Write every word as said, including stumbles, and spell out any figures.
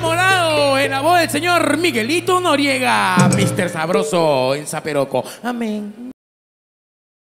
enamorado en la voz del señor Miguelito Noriega, mister Sabroso en Zaperoco. Amén.